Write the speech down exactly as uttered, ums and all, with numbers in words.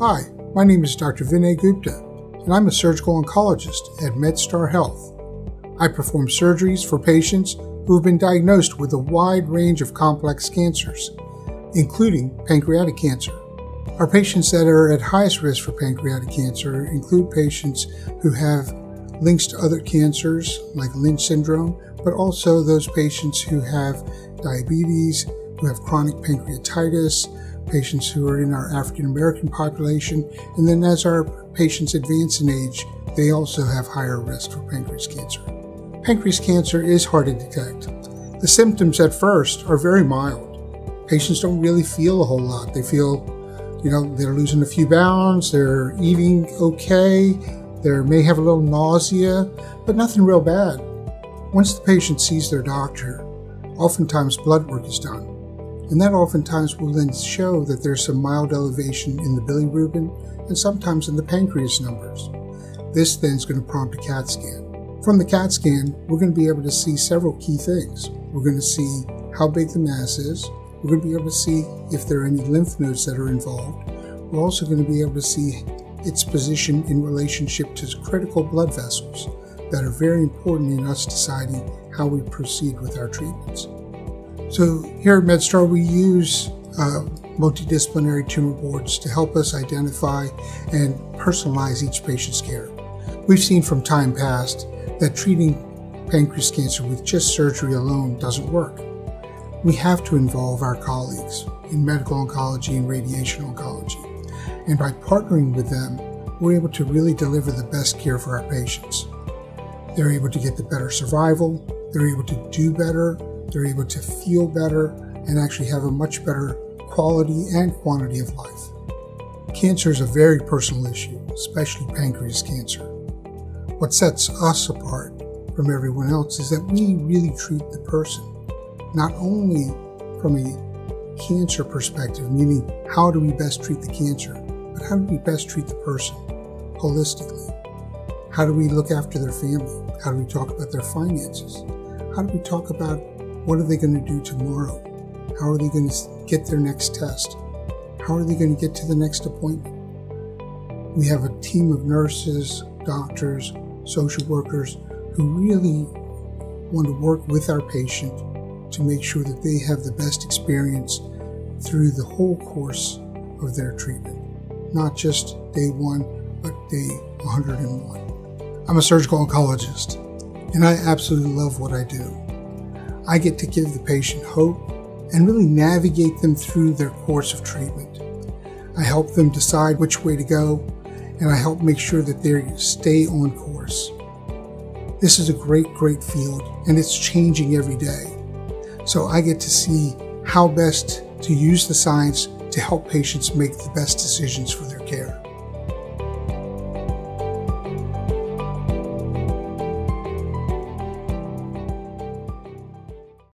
Hi, my name is Doctor Vinay Gupta, and I'm a surgical oncologist at MedStar Health. I perform surgeries for patients who have been diagnosed with a wide range of complex cancers, including pancreatic cancer. Our patients that are at highest risk for pancreatic cancer include patients who have links to other cancers like Lynch syndrome, but also those patients who have diabetes, who have chronic pancreatitis, patients who are in our African American population, and then as our patients advance in age, they also have higher risk for pancreas cancer. Pancreas cancer is hard to detect. The symptoms at first are very mild. Patients don't really feel a whole lot. They feel, you know, they're losing a few pounds, they're eating okay, they may have a little nausea, but nothing real bad. Once the patient sees their doctor, oftentimes blood work is done, and that oftentimes will then show that there's some mild elevation in the bilirubin and sometimes in the pancreas numbers. This then is going to prompt a CAT scan. From the CAT scan, we're going to be able to see several key things. We're going to see how big the mass is. We're going to be able to see if there are any lymph nodes that are involved. We're also going to be able to see its position in relationship to critical blood vessels that are very important in us deciding how we proceed with our treatments. So here at MedStar, we use uh, multidisciplinary tumor boards to help us identify and personalize each patient's care. We've seen from time past that treating pancreas cancer with just surgery alone doesn't work. We have to involve our colleagues in medical oncology and radiation oncology. And by partnering with them, we're able to really deliver the best care for our patients. They're able to get the better survival, they're able to do better, they're able to feel better, and actually have a much better quality and quantity of life. Cancer is a very personal issue, especially pancreas cancer. What sets us apart from everyone else is that we really treat the person, not only from a cancer perspective, meaning how do we best treat the cancer, but how do we best treat the person holistically? How do we look after their family? How do we talk about their finances? How do we talk about what are they going to do tomorrow? How are they going to get their next test? How are they going to get to the next appointment? We have a team of nurses, doctors, social workers who really want to work with our patient to make sure that they have the best experience through the whole course of their treatment, not just day one, but day one hundred and one. I'm a surgical oncologist, and I absolutely love what I do. I get to give the patient hope and really navigate them through their course of treatment. I help them decide which way to go, and I help make sure that they stay on course. This is a great, great field, and it's changing every day. So I get to see how best to use the science to help patients make the best decisions for their care.